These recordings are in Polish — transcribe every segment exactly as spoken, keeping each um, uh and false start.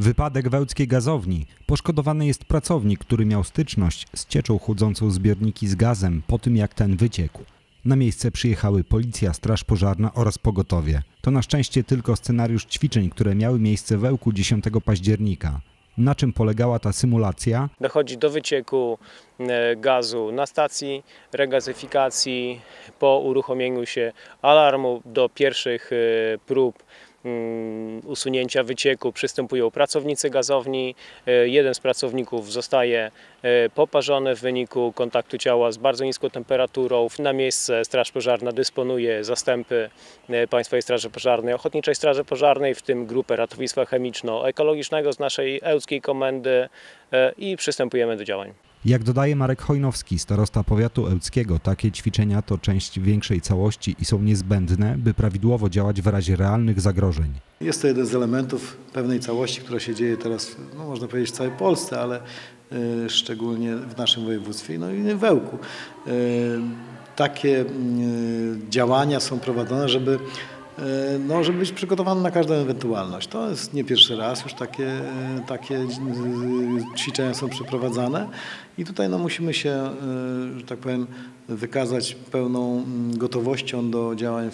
Wypadek w ełckiej gazowni. Poszkodowany jest pracownik, który miał styczność z cieczą chłodzącą zbiorniki z gazem po tym, jak ten wyciekł. Na miejsce przyjechały policja, straż pożarna oraz pogotowie. To na szczęście tylko scenariusz ćwiczeń, które miały miejsce w Ełku dziesiątego października. Na czym polegała ta symulacja? Dochodzi do wycieku gazu na stacji regazyfikacji. Po uruchomieniu się alarmu do pierwszych prób usunięcia wycieku przystępują pracownicy gazowni. Jeden z pracowników zostaje poparzony w wyniku kontaktu ciała z bardzo niską temperaturą. Na miejsce Straż Pożarna dysponuje zastępy Państwowej Straży Pożarnej, Ochotniczej Straży Pożarnej, w tym Grupę Ratownictwa Chemiczno-Ekologicznego z naszej Ełckiej Komendy i przystępujemy do działań. Jak dodaje Marek Hojnowski, starosta powiatu ełckiego, takie ćwiczenia to część większej całości i są niezbędne, by prawidłowo działać w razie realnych zagrożeń. Jest to jeden z elementów pewnej całości, która się dzieje teraz, no, można powiedzieć, w całej Polsce, ale y, szczególnie w naszym województwie, no i w Ełku. Y, takie y, działania są prowadzone, żeby... No, żeby być przygotowany na każdą ewentualność. To jest nie pierwszy raz, już takie, takie ćwiczenia są przeprowadzane i tutaj no, musimy się, że tak powiem, wykazać pełną gotowością do działań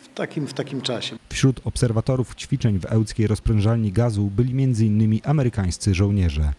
w takim, w takim czasie. Wśród obserwatorów ćwiczeń w ełckiej rozprężalni gazu byli między innymi amerykańscy żołnierze.